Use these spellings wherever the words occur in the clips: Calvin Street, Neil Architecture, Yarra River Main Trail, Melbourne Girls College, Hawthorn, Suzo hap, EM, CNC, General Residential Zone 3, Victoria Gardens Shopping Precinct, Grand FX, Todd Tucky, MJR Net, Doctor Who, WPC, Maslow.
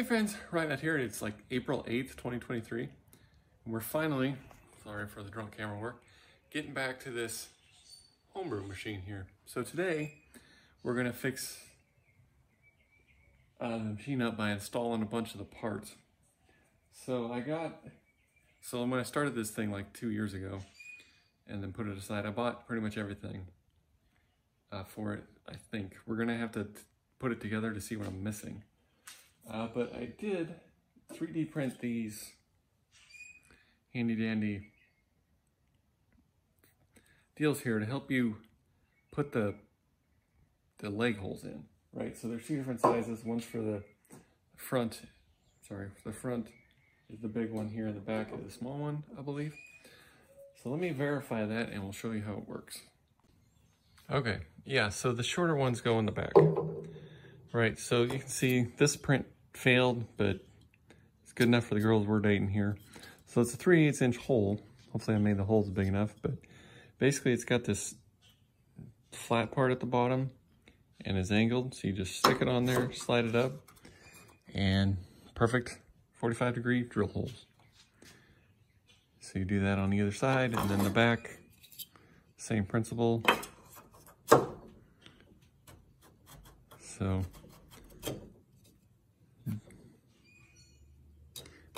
Hey friends, Ryan out here. It's like April 8th, 2023. And we're finally, sorry for the drunk camera work, getting back to this homebrew machine here. So today, we're gonna fix the machine up by installing a bunch of the parts. So when I started this thing like 2 years ago and then put it aside, I bought pretty much everything for it, I think. We're gonna have to put it together to see what I'm missing. But I did 3D print these handy dandy deals here to help you put the leg holes in, right? So there's two different sizes. One's for the front, the front is the big one here, and the back is the small one, I believe. So let me verify that and we'll show you how it works. Okay, yeah, so the shorter ones go in the back. Right, so you can see this print failed, but it's good enough for the girls we're dating here. So it's a 3/8" hole. Hopefully I made the holes big enough, but basically it's got this flat part at the bottom and is angled. So you just stick it on there, slide it up, and perfect 45-degree drill holes. So you do that on the other side, and then the back, same principle. So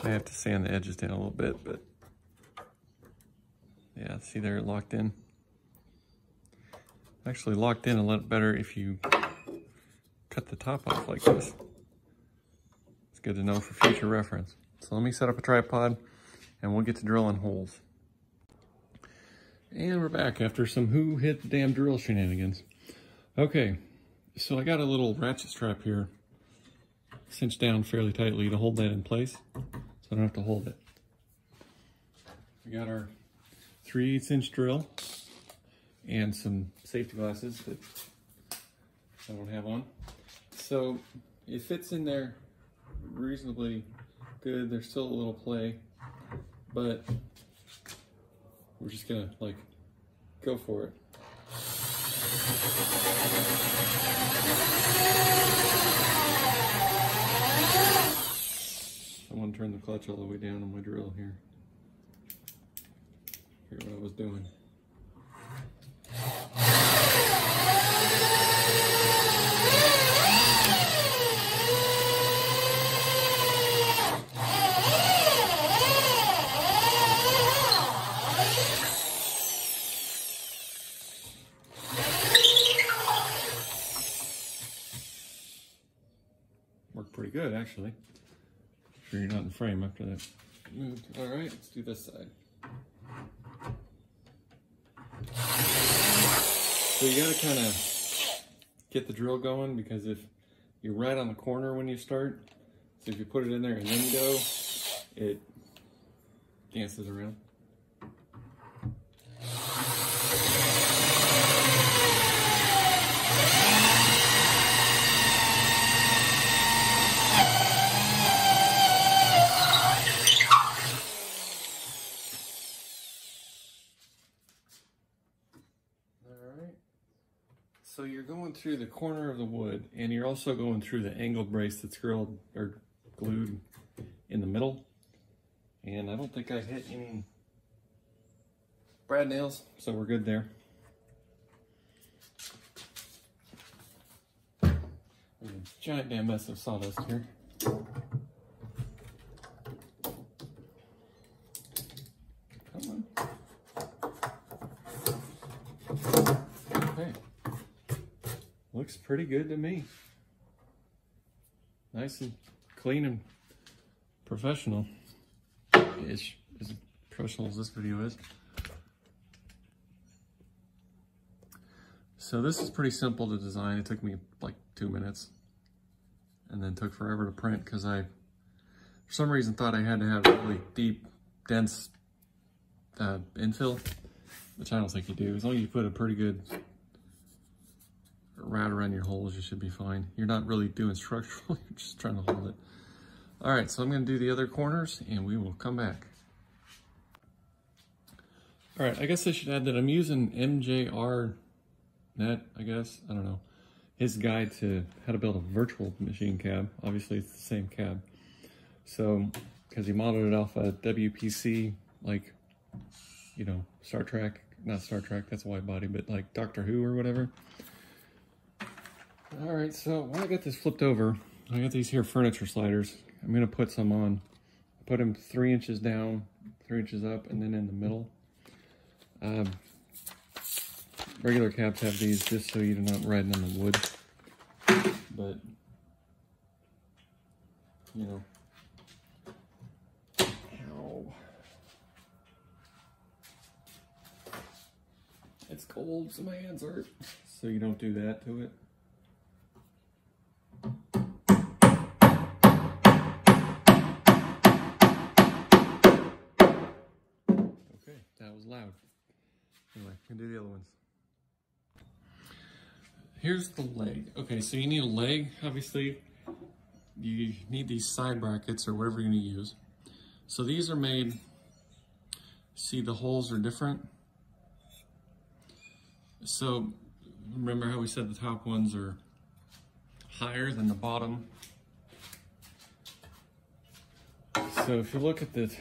I have to sand the edges down a little bit, but yeah, see there, it locked in. Actually locked in a lot better if you cut the top off like this. It's good to know for future reference. So let me set up a tripod and we'll get to drilling holes. And we're back after some who hit the damn drill shenanigans. Okay, so I got a little ratchet strap here cinched down fairly tightly to hold that in place so I don't have to hold it. We got our 3/8" drill and some safety glasses that I don't have on. So it fits in there reasonably good. There's still a little play, but we're just gonna like go for it. Someone turned the clutch all the way down on my drill here. Hear what I was doing. Pretty good, actually. I'm sure you're not in frame after that. Moved. All right, let's do this side. So you gotta kind of get the drill going, because if you're right on the corner when you start, so if you put it in there and then go, it dances around. So you're going through the corner of the wood, and you're also going through the angle brace that's grilled or glued in the middle. And I don't think I hit any brad nails, so we're good there. There's a giant damn mess of sawdust here. Looks pretty good to me. Nice and clean and professional-ish, as professional as this video is. So this is pretty simple to design. It took me like 2 minutes and then took forever to print because I, for some reason, thought I had to have really deep, dense infill, which I don't think you do. As long as you put a pretty good right around your holes, you should be fine. You're not really doing structural, you're just trying to hold it. All right, so I'm gonna do the other corners and we will come back. All right, I guess I should add that I'm using MJR Net, I guess, I don't know, his guide to how to build a virtual machine cab. Obviously it's the same cab. So, because he modeled it off a WPC, like, you know, Star Trek, not Star Trek, that's a wide body, but like Doctor Who or whatever. All right, so when I got this flipped over, I got these here furniture sliders. I'm gonna put some on. Put them 3 inches down, 3 inches up, and then in the middle. Regular cabs have these just so you're not riding on the wood. But, you know. Ow. It's cold, so my hands hurt. So you don't do that to it. That was loud. Anyway, I'm gonna do the other ones. Here's the leg. Okay, so you need a leg, obviously. You need these side brackets or whatever you're gonna use. So these are made, see the holes are different. So remember how we said the top ones are higher than the bottom. So if you look at the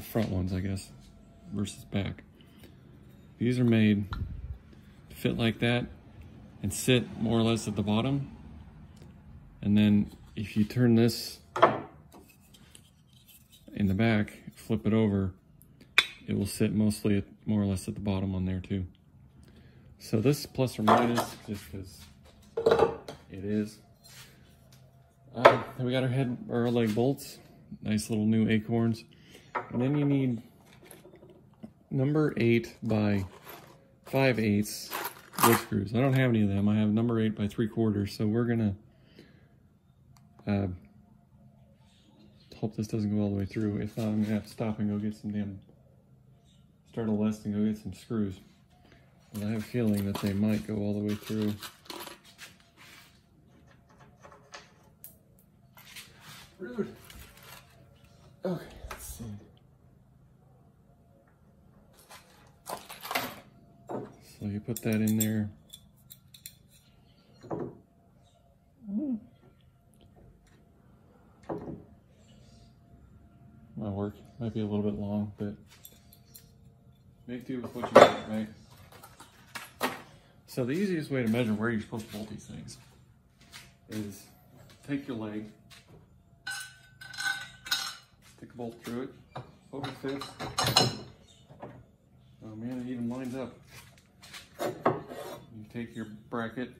front ones, I guess, versus back. These are made to fit like that and sit more or less at the bottom. And then if you turn this in the back, flip it over, it will sit mostly at, more or less at the bottom on there too. So this plus or minus, just because it is. Then we got our head, our leg bolts, nice little new acorns. And then you need number 8 by 5/8 wood screws. I don't have any of them. I have number 8 by 3/4. So we're gonna hope this doesn't go all the way through. If not, I'm gonna have to stop and go get some damn startle less and go get some screws. And I have a feeling that they might go all the way through. Rude. Okay. So you put that in there. Might work. Might be a little bit long, but make do with what you got, right? So the easiest way to measure where you're supposed to bolt these things is take your leg, stick a bolt through it, poke it fits. Oh man, it even lines up. You take your bracket.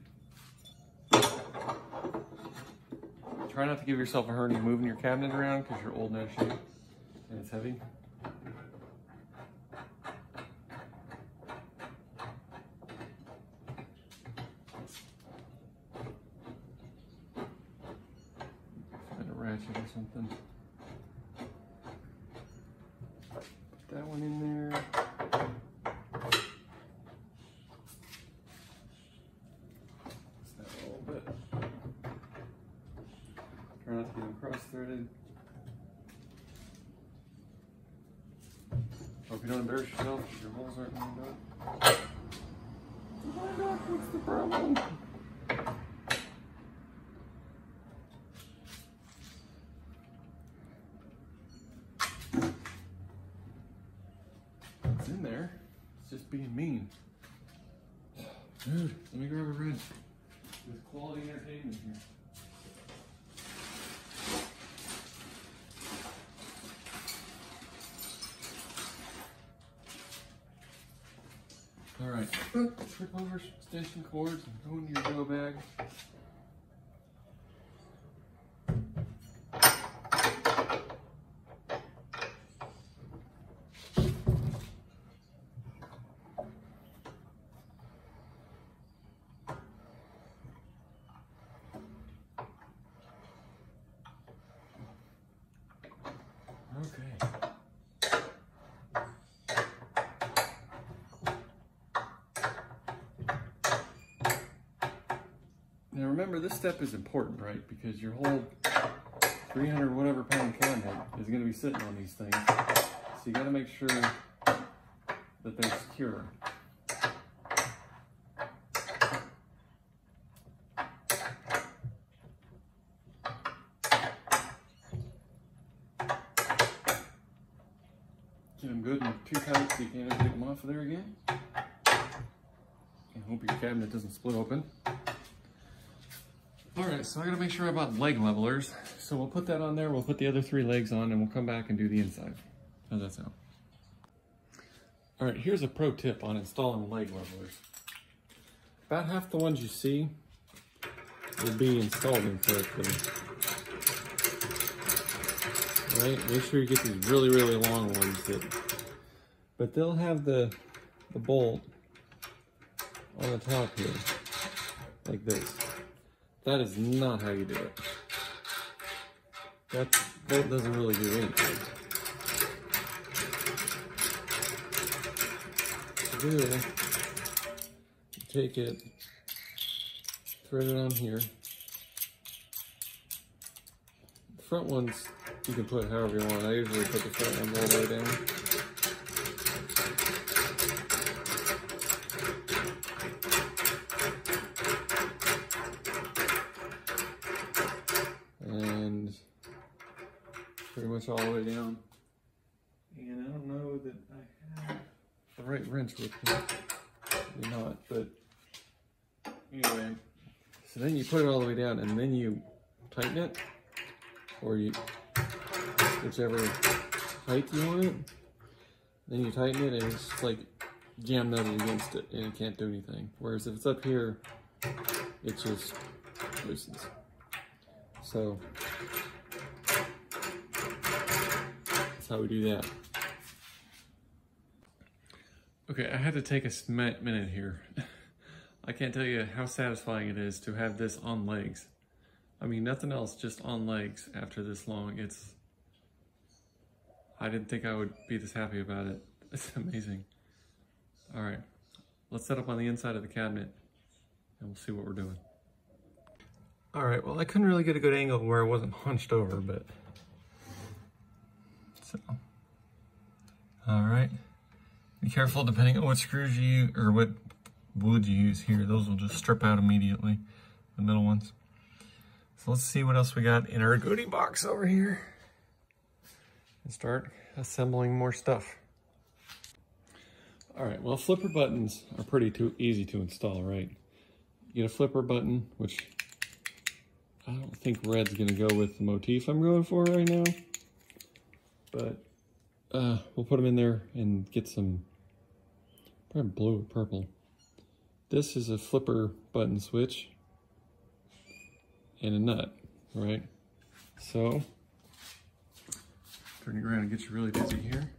Try not to give yourself a hernia moving your cabinet around because you're old and out of shape and it's heavy. Find a ratchet or something. Put that one in there. Cross-threaded. Hope you don't embarrass yourself because your holes aren't lined up. Oh my God, what's the problem? It's in there. It's just being mean. Dude, let me grab a wrench. There's quality entertainment here. All right, trip over extension cords and go into your go bag. Now remember, this step is important, right? Because your whole 300 whatever pound cabinet is going to be sitting on these things. So you got to make sure that they're secure. too tight so you can't ever get them off of there again. And hope your cabinet doesn't split open. Alright, so I gotta make sure I bought leg levelers. So we'll put that on there, we'll put the other three legs on, and we'll come back and do the inside. How's that sound? Alright, here's a pro tip on installing leg levelers. About half the ones you see will be installed incorrectly. Right? Make sure you get these really, really long ones. But they'll have the bolt on the top here, like this. That is not how you do it. That bolt doesn't really do anything. To do it, you take it, thread it on here. The front ones, you can put however you want. I usually put the front end all the way down. And pretty much all the way down. And I don't know that I have the right wrench with me. Maybe not, but anyway. So then you put it all the way down and then you tighten it, or you whichever height you want it, then you tighten it and it's just like jam nutted against it and it can't do anything. Whereas if it's up here, it just loosens. So that's how we do that. Okay, I had to take a minute here. I can't tell you how satisfying it is to have this on legs. I mean, nothing else, just on legs after this long. It's, I didn't think I would be this happy about it. It's amazing. All right, let's set up on the inside of the cabinet and we'll see what we're doing. All right, well, I couldn't really get a good angle where I wasn't hunched over, but so. All right, be careful depending on what screws you or what wood you use here. Those will just strip out immediately, the middle ones. So let's see what else we got in our goodie box over here. And start assembling more stuff. All right, well, flipper buttons are pretty easy to install, right? You get a flipper button, which I don't think red's gonna go with the motif I'm going for right now, but we'll put them in there and get some, probably blue or purple. This is a flipper button switch and a nut, right? So, turn you around and get you really busy here.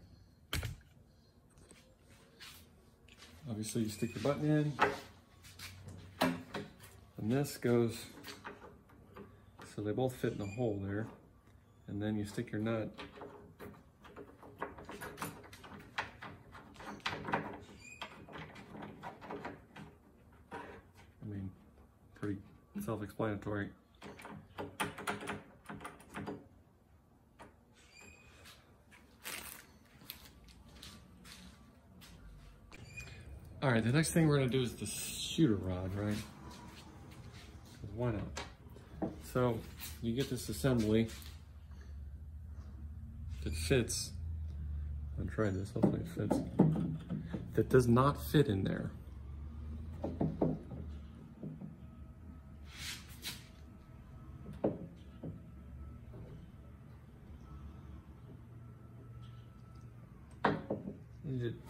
Obviously you stick your button in, and this goes, so they both fit in the hole there, and then you stick your nut pretty self-explanatory. All right, the next thing we're gonna do is the shooter rod, right? Why not? So you get this assembly that fits. I'll try this, hopefully it fits. That does not fit in there.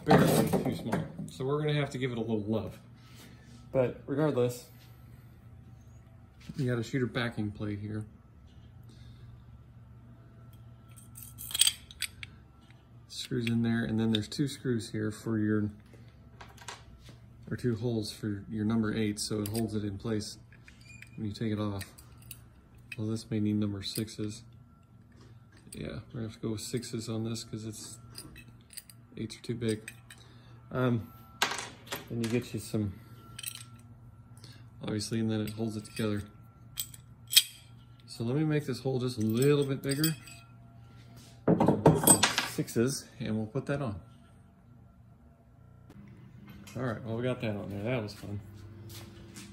Barely too small. So we're gonna have to give it a little love. But regardless, you got a shooter backing plate here. Screws in there, and then there's two screws here for your, or two holes for your number 8, so it holds it in place when you take it off. Well, this may need number 6s. Yeah, we're gonna have to go with 6s on this because it's 8s are too big. Then you get you some, obviously, and then it holds it together. So let me make this hole just a little bit bigger. 6s, and we'll put that on. All right, well, we got that on there. That was fun.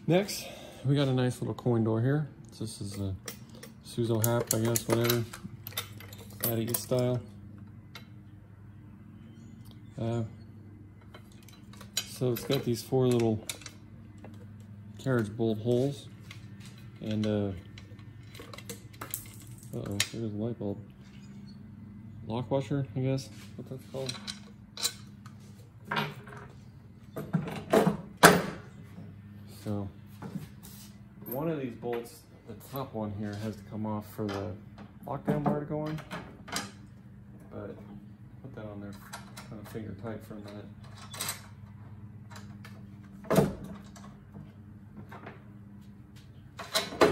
Next, we got a nice little coin door here. This is a Suzo hap, I guess, whatever. Out of your style. So it's got these four little carriage bolt holes, and uh oh, there's a light bulb. Lock washer, I guess, what that's called. So one of these bolts, the top one here, has to come off for the lockdown bar to go on. But put that on there, kind of finger tight for a minute.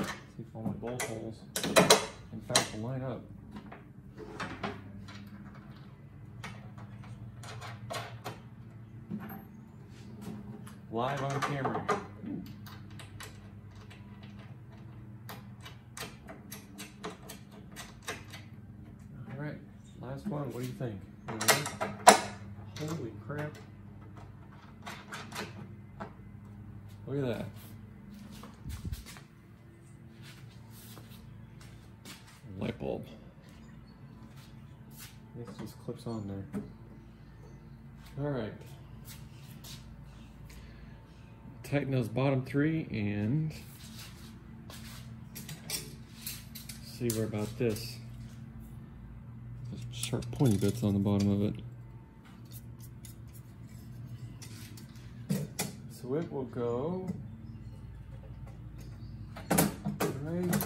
See if all my bolt holes, in fact, will line up. Live on camera. All right, last one. What do you think? Holy crap! Look at that. Light bulb. This just clips on there. All right. Tighten those bottom three and see where about this. There's sharp pointy bits on the bottom of it. So it will go right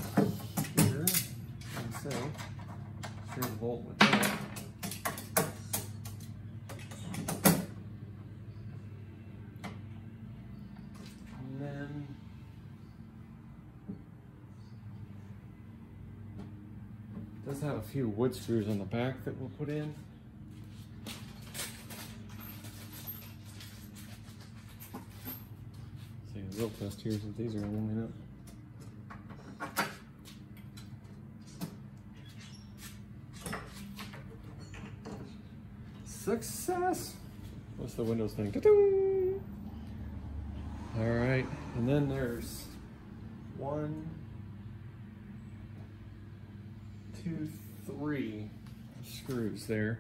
here. And so, share the bolt with that. Does have a few wood screws on the back that we'll put in. Let's take a real test here since these are lining up. Success! What's the Windows thing? All right, and then there's one, two, three screws there,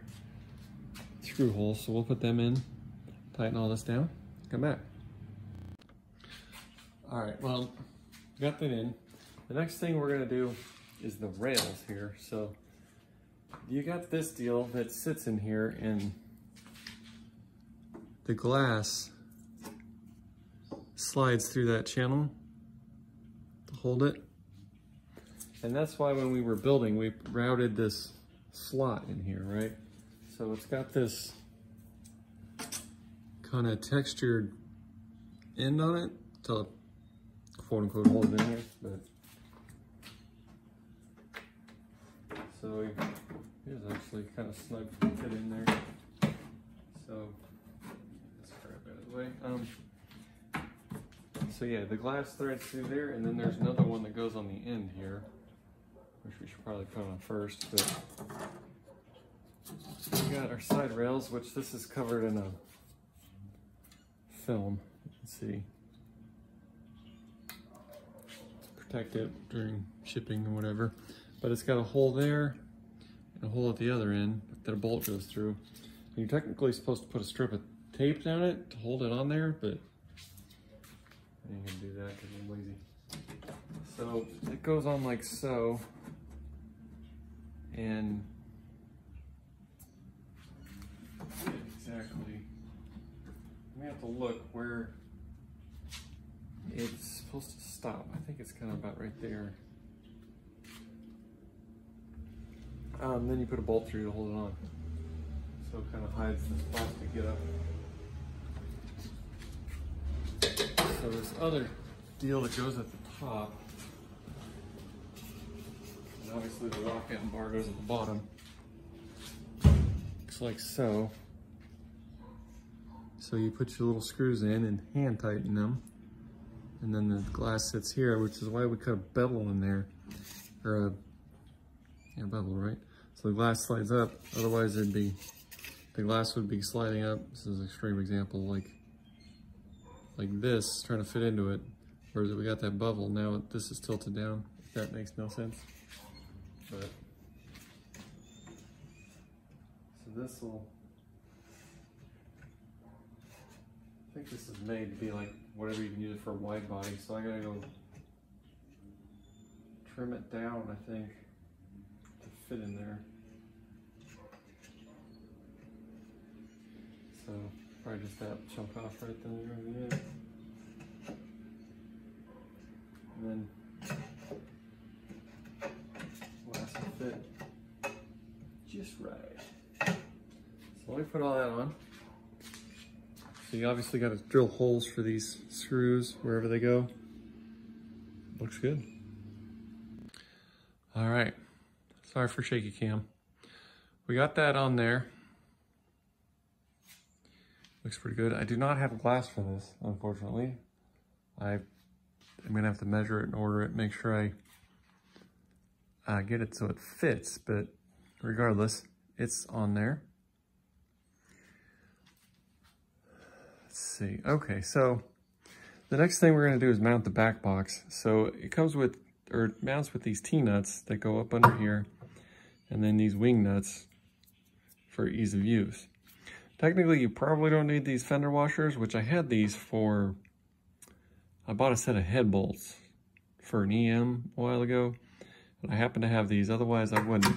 screw holes, so we'll put them in, tighten all this down, come back. All right, well, got that in. The next thing we're gonna do is the rails here. So you got this deal that sits in here, and the glass slides through that channel to hold it. And that's why when we were building, we routed this slot in here, right? So it's got this kind of textured end on it to quote unquote hold it in here. But so here's actually kind of snug fit in there. So let's grab that out of the way. So yeah, the glass threads through there, and then there's another one that goes on the end here, which we should probably put on first, but we got our side rails, which this is covered in a film, you can see, to protect it during shipping and whatever, but it's got a hole there and a hole at the other end that a bolt goes through. And you're technically supposed to put a strip of tape down it to hold it on there, but I ain't gonna do that because I'm lazy. So it goes on like so, and exactly, we have to look where it's supposed to stop. I think it's kind of about right there. Then you put a bolt through to hold it on. So it kind of hides the spots to get up. So this other deal that goes at the top, and obviously the rocket and bar goes at the bottom, looks like so. So you put your little screws in and hand tighten them, and then the glass sits here, which is why we cut a bevel in there, or a bevel, right? So the glass slides up, otherwise it'd be, the glass would be sliding up. This is an extreme example, like this, trying to fit into it, whereas we got that bevel, now this is tilted down. That makes no sense. But, so this will think this is made to be like whatever you can use it for a wide body, so I gotta go trim it down, I think, to fit in there. So probably just that chunk off right there. And then last fit just right. So let me put all that on. So you obviously got to drill holes for these screws wherever they go. Looks good. All right. Sorry for shaky cam. We got that on there. Looks pretty good. I do not have glass for this, unfortunately. I'm gonna have to measure it and order it, make sure I get it so it fits, but regardless, it's on there. Let's see, okay, so the next thing we're gonna do is mount the back box. So it comes with, or it mounts with these T-nuts that go up under here, and then these wing nuts for ease of use. Technically, you probably don't need these fender washers, which I had these for, I bought a set of head bolts for an EM a while ago, and I happen to have these, otherwise I wouldn't.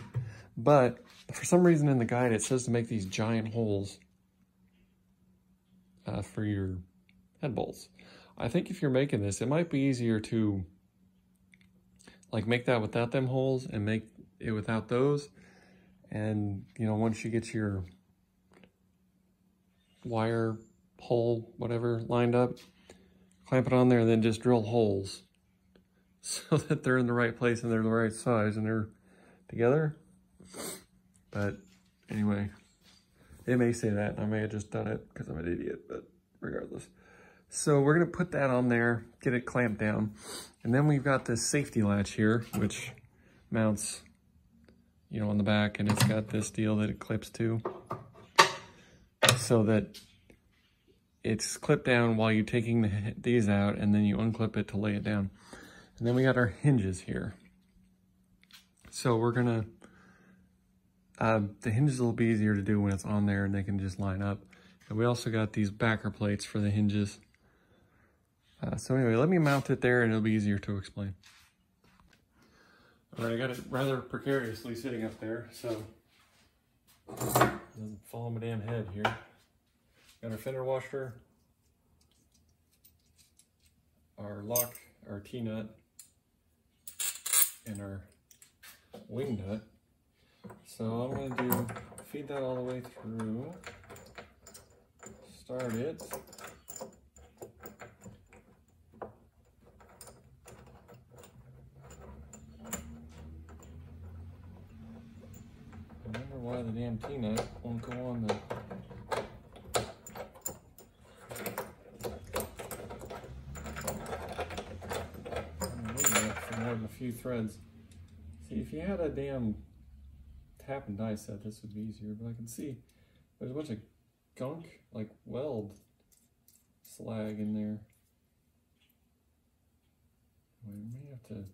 But for some reason in the guide, it says to make these giant holes for your head bolts. I think if you're making this, it might be easier to like make that without them holes and make it without those. And you know, once you get your wire, hole, whatever lined up, clamp it on there and then just drill holes so that they're in the right place and they're the right size and they're together. But anyway, it may say that and I may have just done it because I'm an idiot, but regardless. So we're gonna put that on there, get it clamped down. And then we've got this safety latch here, which mounts, you know, on the back, and it's got this deal that it clips to so that it's clipped down while you're taking these out, and then you unclip it to lay it down. And then we got our hinges here. So we're gonna, the hinges will be easier to do when it's on there and they can just line up. And we also got these backer plates for the hinges. So anyway, let me mount it there and it'll be easier to explain. All right, I got it rather precariously sitting up there, so it doesn't fall on my damn head here. Got our fender washer, our lock, our T-nut, and our wing nut. So I'm gonna do, feed that all the way through, start it. I wonder why the damn T-nut won't go on the few threads. See, if you had a damn tap and die set, this would be easier, but I can see there's a bunch of gunk, like weld slag in there. We may have to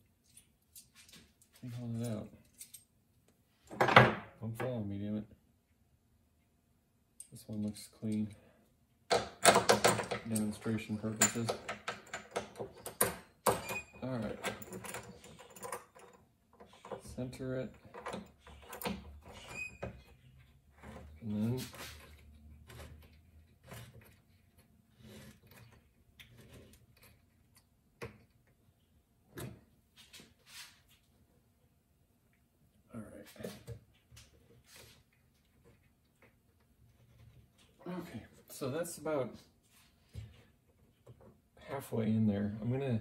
take all that out. Don't follow me, damn it. This one looks clean. Demonstration purposes. Alright. Center it, and then all right, okay, so that's about halfway in there. I'm gonna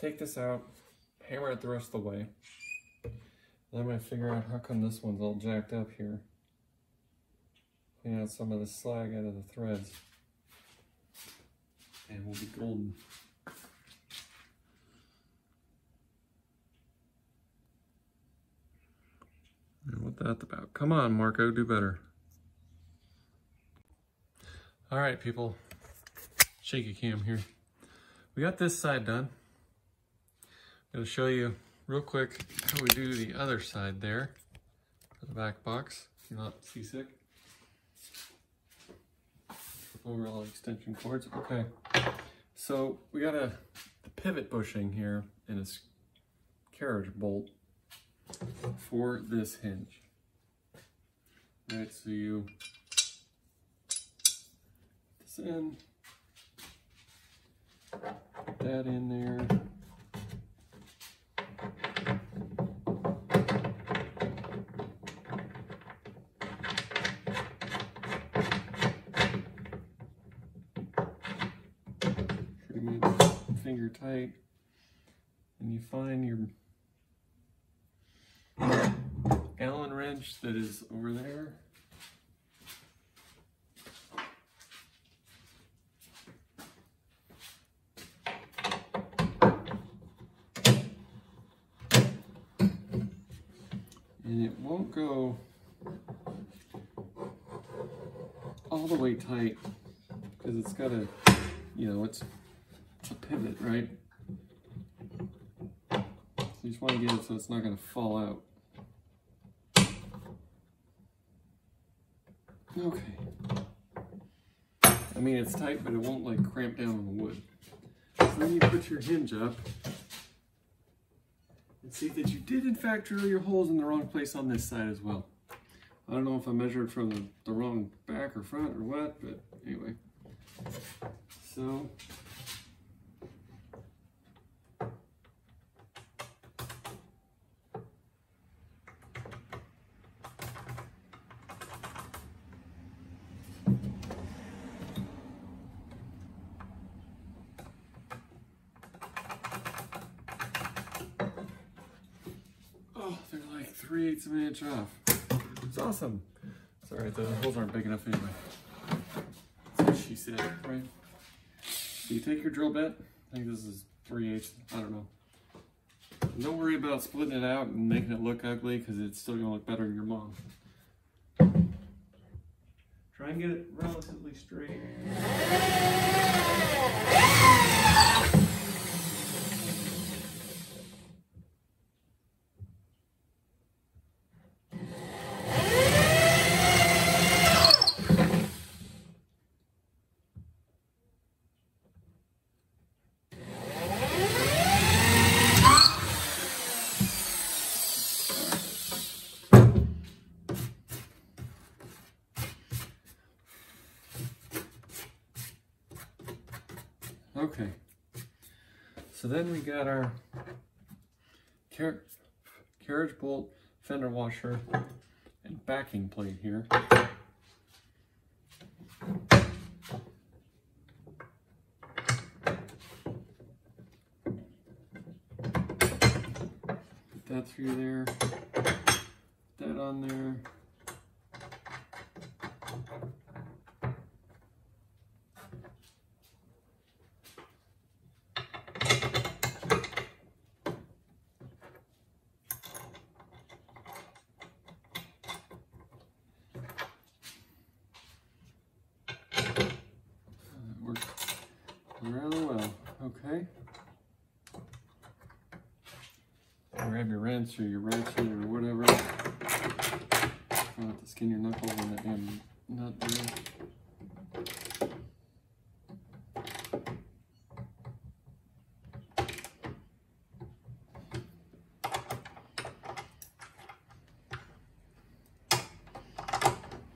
take this out, hammer it the rest of the way. I'm going to figure out how come this one's all jacked up here. Clean out some of the slag out of the threads. And we'll be golden. And what that's about. Come on, Marco, do better. All right, people. Shaky cam here. We got this side done. I'm going to show you real quick how we do the other side there for the back box. You're not seasick. overall extension cords. Okay, so we got the pivot bushing here and a carriage bolt for this hinge. All right, so you put this in, put that in there. Finger tight, and you find your Allen wrench that is over there. And it won't go all the way tight because it's got a, you know, it's a pivot, right? So you just want to get it so it's not going to fall out. Okay. I mean, it's tight, but it won't like cramp down on the wood. So then you put your hinge up and see that you did in fact drill your holes in the wrong place on this side as well. I don't know if I measured from the wrong back or front or what, but anyway. So of an inch off. It's awesome. It's alright, the holes aren't big enough anyway. That's what she said, right? So you take your drill bit, I think this is 3/8, I don't know. And don't worry about splitting it out and making it look ugly because it's still gonna look better than your mom. Try and get it relatively straight. Okay, so then we got our carriage bolt, fender washer, and backing plate here. Put that through there, put that on there. Rather well, okay. Grab your wrench or your ratchet or whatever. Try not to skin your knuckles on that damn nut there.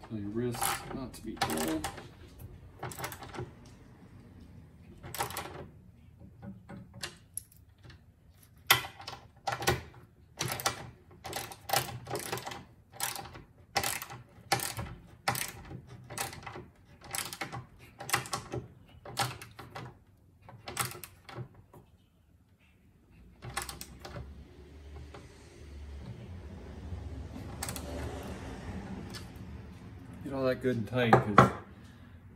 Tell your wrist not to be dull. All that good and tight, because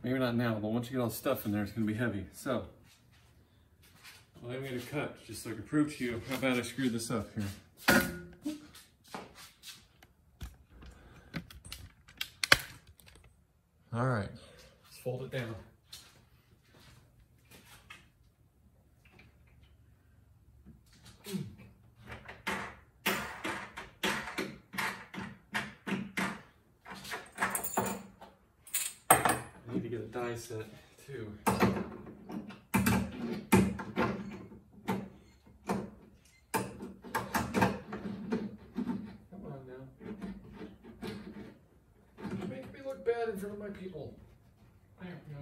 maybe not now, but once you get all the stuff in there, it's going to be heavy. So, well, I'm going to cut just so I can prove to you how bad I screwed this up here. All right, let's fold it down. a die set too. Come on now. You're making me look bad in front of my people. There we go.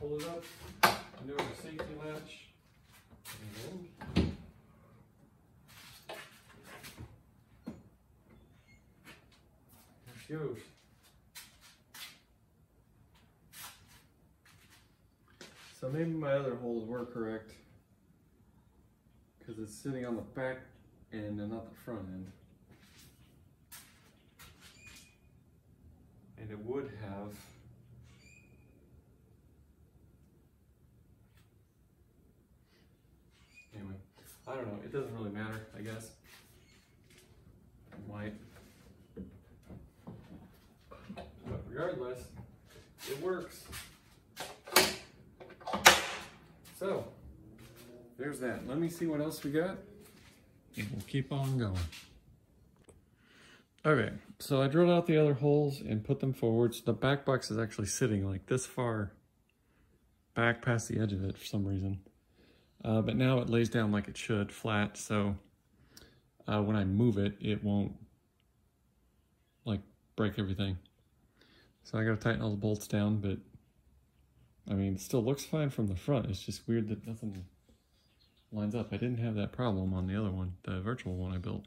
Pull it up, do a safety latch, and there it goes. So maybe my other holes were correct, because it's sitting on the back end and not the front end. And it would have I don't know, it doesn't really matter, I guess. It might. But regardless, it works. So, there's that. Let me see what else we got. And we'll keep on going. Okay, so I drilled out the other holes and put them forward. So the back box is actually sitting like this far back past the edge of it for some reason. But now it lays down like it should, flat, so when I move it, it won't, like, break everything. So I gotta tighten all the bolts down, but, I mean, it still looks fine from the front. It's just weird that nothing lines up. I didn't have that problem on the other one, the virtual one I built.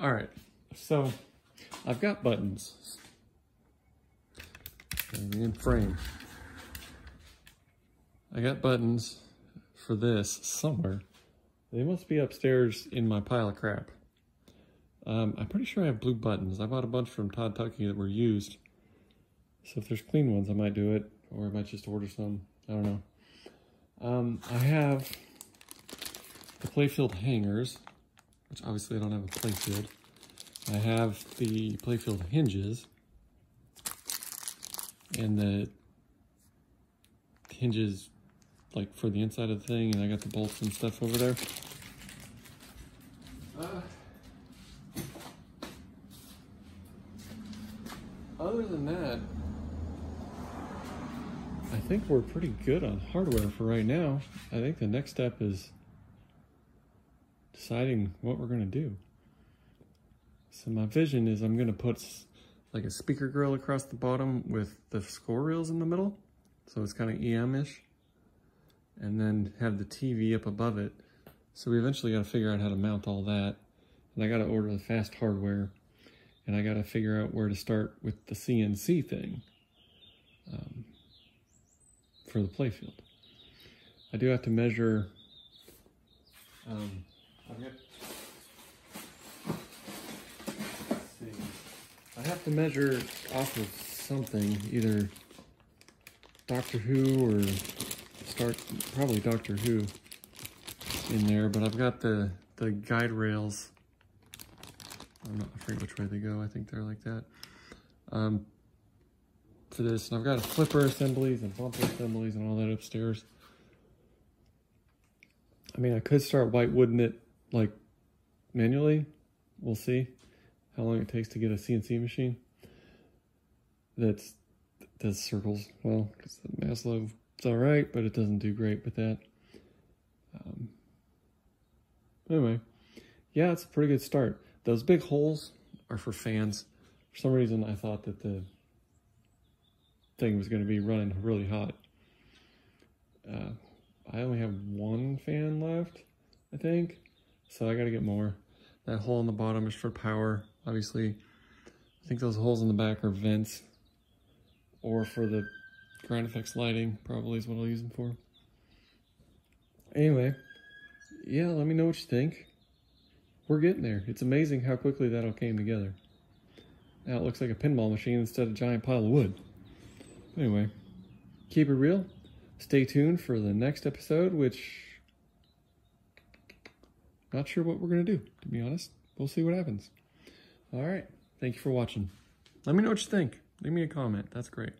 Alright, so I've got buttons. And in frame. I got buttons for this somewhere. They must be upstairs in my pile of crap. I'm pretty sure I have blue buttons. I bought a bunch from Todd Tucky that were used. So if there's clean ones, I might do it. Or I might just order some. I don't know. I have the playfield hangers, which obviously I don't have a playfield. I have the playfield hinges. And the hinges like for the inside of the thing, and I got the bolts and stuff over there. Other than that, I think we're pretty good on hardware for right now. I think the next step is deciding what we're gonna do. So my vision is I'm gonna put like a speaker grill across the bottom with the score reels in the middle. So it's kind of EM-ish, and then have the TV up above it. So we eventually got to figure out how to mount all that, and I got to order the fast hardware, and I got to figure out where to start with the CNC thing for the playfield. I do have to measure. Let's see. I have to measure off of something, either Doctor Who or probably Doctor Who in there, but I've got the guide rails. I forget which way they go. I think they're like that. For this, and I've got flipper assemblies and bumper assemblies and all that upstairs. I mean, I could start white wooding it like manually. We'll see how long it takes to get a CNC machine that's does circles well, because the Maslow, it's all right, but it doesn't do great with that. Anyway, yeah, it's a pretty good start. Those big holes are for fans. For some reason, I thought that the thing was going to be running really hot. I only have one fan left, I think, so I got to get more. That hole on the bottom is for power, obviously. I think those holes in the back are vents. Or for the Grand FX lighting, probably is what I'll use them for. Anyway, yeah, let me know what you think. We're getting there. It's amazing how quickly that all came together. Now it looks like a pinball machine instead of a giant pile of wood. Anyway, keep it real. Stay tuned for the next episode, which not sure what we're going to do, to be honest. We'll see what happens. All right. Thank you for watching. Let me know what you think. Leave me a comment. That's great.